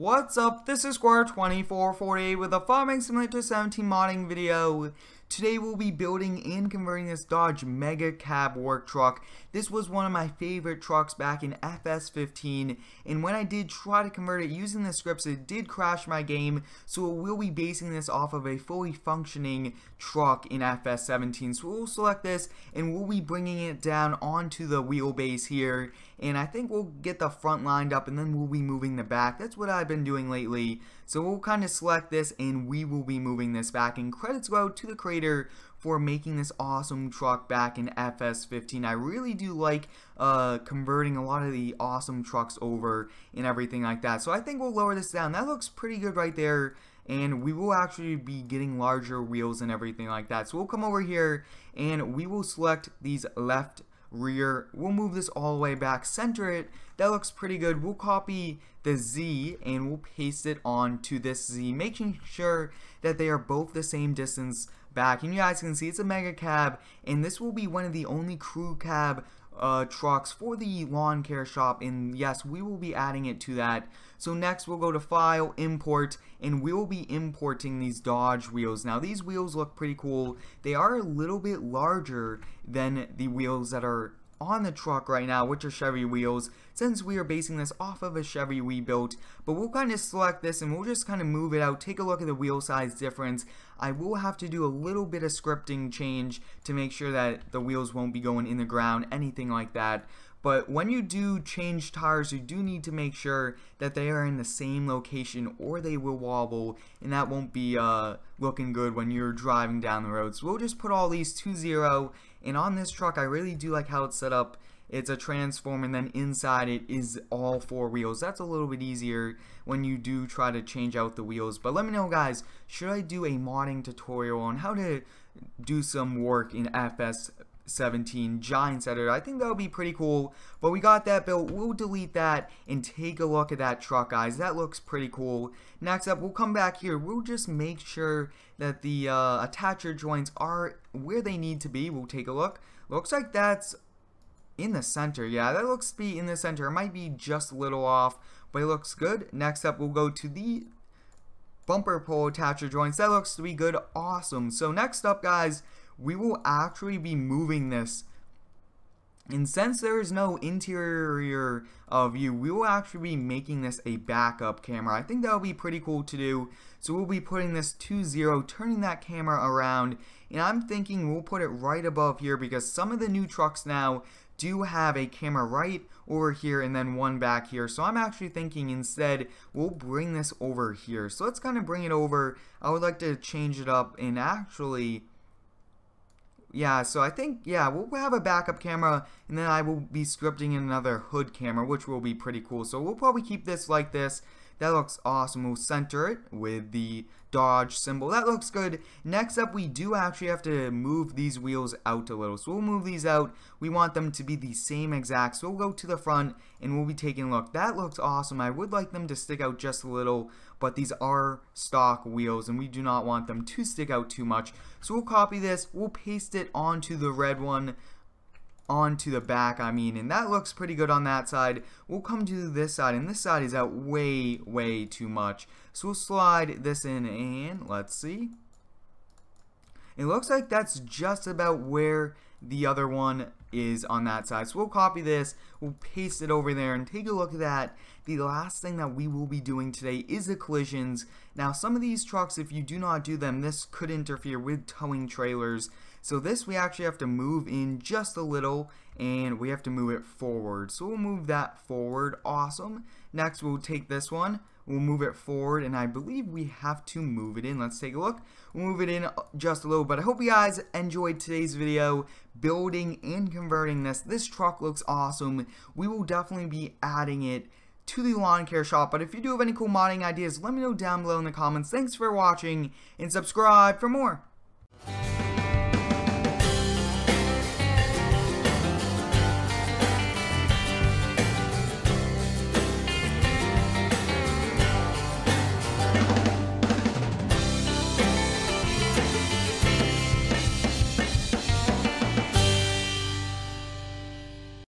What's up, this is Square 2448 with a Farming Simulator 17 modding video. Today we'll be building and converting this Dodge Mega Cab Work Truck. This was one of my favorite trucks back in FS17, and when I did try to convert it using the scripts, it did crash my game, so we'll be basing this off of a fully functioning truck in FS17. So we'll select this, and we'll be bringing it down onto the wheelbase here, and I think we'll get the front lined up, and then we'll be moving the back. That's what I've been doing lately. So we'll kind of select this and we will be moving this back, and credits go to the creator for making this awesome truck back in FS15. I really do like converting a lot of the awesome trucks over and everything like that. So I think we'll lower this down. That looks pretty good right there, and we will actually be getting larger wheels and everything like that. So we'll come over here and we will select these left rear, we'll move this all the way back, center it, that looks pretty good. We'll copy the Z and we'll paste it onto this Z, making sure that they are both the same distance back. And you guys can see it's a mega cab, and this will be one of the only crew cab trucks for the lawn care shop, and yes, we will be adding it to that. So next we'll go to file, import, and we will be importing these Dodge wheels. Now these wheels look pretty cool. They are a little bit larger than the wheels that are on the truck right now, which are Chevy wheels, since we are basing this off of a Chevy we built. But we'll kind of select this and we'll just kind of move it out, take a look at the wheel size difference. I will have to do a little bit of scripting change to make sure that the wheels won't be going in the ground, anything like that. But when you do change tires, you do need to make sure that they are in the same location or they will wobble, and that won't be looking good when you're driving down the road. So we'll just put all these 2-0, and on this truck I really do like how it's set up. It's a transform, and then inside it is all four wheels. That's a little bit easier when you do try to change out the wheels. But let me know, guys, should I do a modding tutorial on how to do some work in FS17 Giants Editor? I think that would be pretty cool. But we got that built. We'll delete that and take a look at that truck, guys. That looks pretty cool. Next up, we'll come back here. We'll just make sure that the attacher joints are where they need to be. We'll take a look. Looks like that's in the center. Yeah, that looks to be in the center. It might be just a little off, but it looks good. Next up, we'll go to the bumper pole attacher joints. That looks to be good. Awesome. So next up, guys, we will actually be moving this, and since there is no interior view, we will actually be making this a backup camera. I think that will be pretty cool to do. So we'll be putting this 2-0, turning that camera around, and I'm thinking we'll put it right above here, because some of the new trucks now do have a camera right over here and then one back here. So I'm actually thinking instead we'll bring this over here. So let's kind of bring it over. I would like to change it up, and actually, yeah, so I think, yeah, we'll have a backup camera, and then I will be scripting in another hood camera, which will be pretty cool. So we'll probably keep this like this. That looks awesome. We'll center it with the Dodge symbol. That looks good. Next up, we do actually have to move these wheels out a little. So we'll move these out. We want them to be the same exact. So we'll go to the front and we'll be taking a look. That looks awesome. I would like them to stick out just a little, but these are stock wheels and we do not want them to stick out too much. So we'll copy this. We'll paste it onto the red one, onto the back, I mean, and that looks pretty good on that side. We'll come to this side, and this side is out way too much. So we'll slide this in, and let's see. It looks like that's just about where the other one is on that side. So we'll copy this, we'll paste it over there, and take a look at that. The last thing that we will be doing today is the collisions. Now, some of these trucks, if you do not do them, this could interfere with towing trailers. So this we actually have to move in just a little, and we have to move it forward. So we'll move that forward. Awesome. Next, we'll take this one. We'll move it forward, and I believe we have to move it in. Let's take a look. We'll move it in just a little, but I hope you guys enjoyed today's video building and converting this. This truck looks awesome. We will definitely be adding it to the lawn care shop, but if you do have any cool modding ideas, let me know down below in the comments. Thanks for watching, and subscribe for more.